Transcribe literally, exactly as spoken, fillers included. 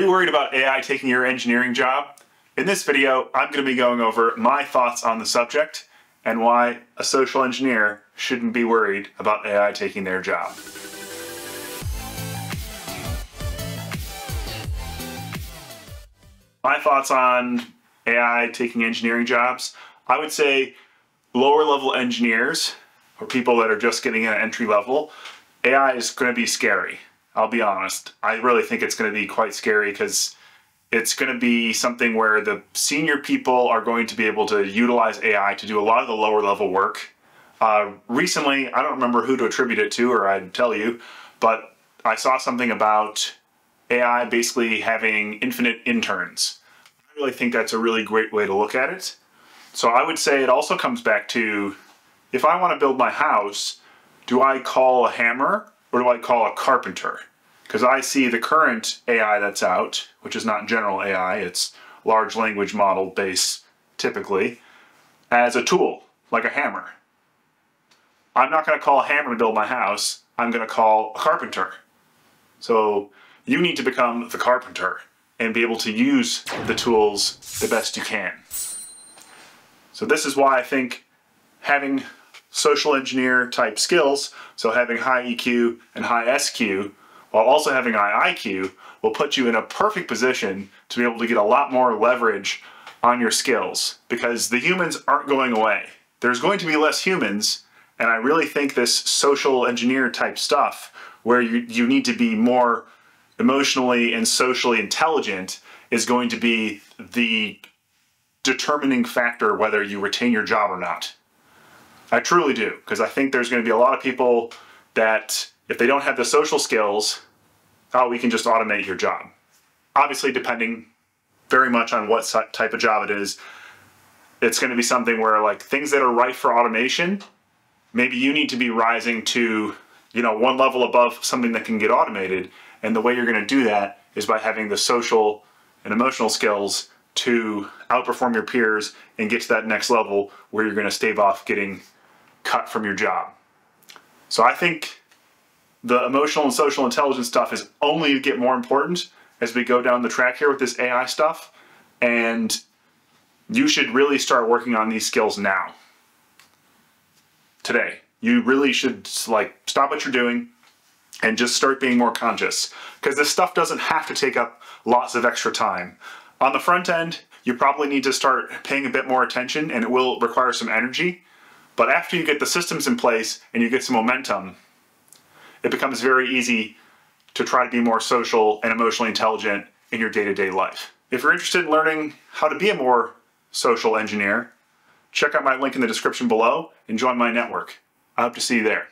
you worried about A I taking your engineering job? In this video, I'm going to be going over my thoughts on the subject and why a social engineer shouldn't be worried about A I taking their job. My thoughts on A I taking engineering jobs, I would say lower level engineers or people that are just getting in at entry level, A I is going to be scary. I'll be honest. I really think it's going to be quite scary because it's going to be something where the senior people are going to be able to utilize A I to do a lot of the lower level work. Uh, recently, I don't remember who to attribute it to or I'd tell you, but I saw something about A I basically having infinite interns. I really think that's a really great way to look at it. So I would say it also comes back to, if I want to build my house, do I call a hammer or do I call a carpenter? Because I see the current A I that's out, which is not general A I, it's large language model based typically, as a tool, like a hammer. I'm not going to call a hammer to build my house, I'm going to call a carpenter. So you need to become the carpenter and be able to use the tools the best you can. So this is why I think having social engineer type skills, so having high E Q and high S Q, while also having high I Q, will put you in a perfect position to be able to get a lot more leverage on your skills, because the humans aren't going away. There's going to be less humans, and I really think this social engineer type stuff, where you, you need to be more emotionally and socially intelligent, is going to be the determining factor whether you retain your job or not. I truly do, because I think there's going to be a lot of people that, if they don't have the social skills, oh, we can just automate your job. Obviously, depending very much on what type of job it is, it's going to be something where, like, things that are ripe for automation, maybe you need to be rising to, you know, one level above something that can get automated, and the way you're going to do that is by having the social and emotional skills to outperform your peers and get to that next level where you're going to stave off getting cut from your job. So I think the emotional and social intelligence stuff is only to get more important as we go down the track here with this A I stuff, and you should really start working on these skills now. Today. You really should, like, stop what you're doing and just start being more conscious, because this stuff doesn't have to take up lots of extra time. On the front end, you probably need to start paying a bit more attention, and it will require some energy. But after you get the systems in place and you get some momentum, it becomes very easy to try to be more social and emotionally intelligent in your day-to-day life. If you're interested in learning how to be a more social engineer, check out my link in the description below and join my network. I hope to see you there.